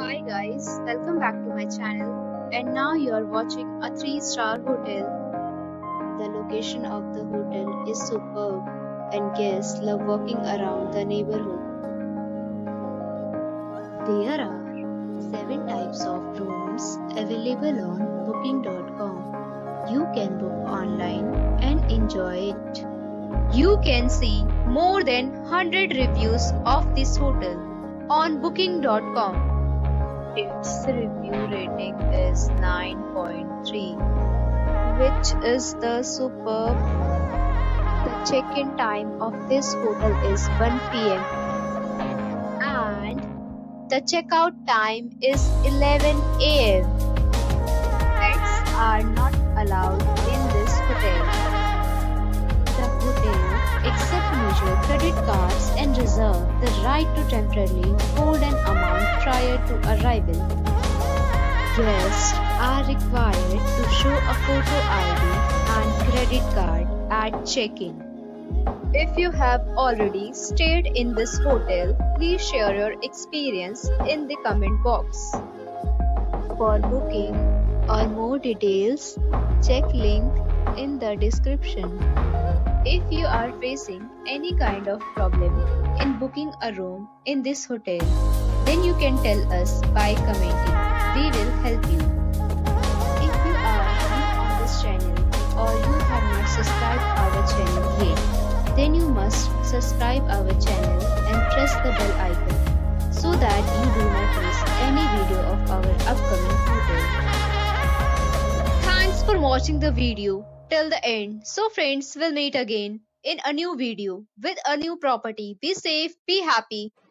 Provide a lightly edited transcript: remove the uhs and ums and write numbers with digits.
Hi guys, welcome back to my channel, and now you are watching a 3-star hotel. The location of the hotel is superb and guests love walking around the neighborhood. There are 7 types of rooms available on booking.com. You can book online and enjoy it. You can see more than 100 reviews of this hotel on booking.com. Its review rating is 9.3, which is the superb. The check-in time of this hotel is 1 PM and the check-out time is 11 AM. Pets are not allowed in this hotel. The hotel accepts major credit cards and reserves the right to temporarily hold an amount prior to arrival. Guests are required to show a photo ID and credit card at check-in. If you have already stayed in this hotel, please share your experience in the comment box. For booking or more details, check link in the description. If you are facing any kind of problem in booking a room in this hotel, then you can tell us by commenting. We will help you. If you are new on this channel or you have not subscribed our channel yet, then you must subscribe our channel and press the bell icon so that you do not miss any video of our upcoming hotel. Thanks for watching the video till the end. So friends, we'll meet again in a new video with a new property. Be safe, be happy.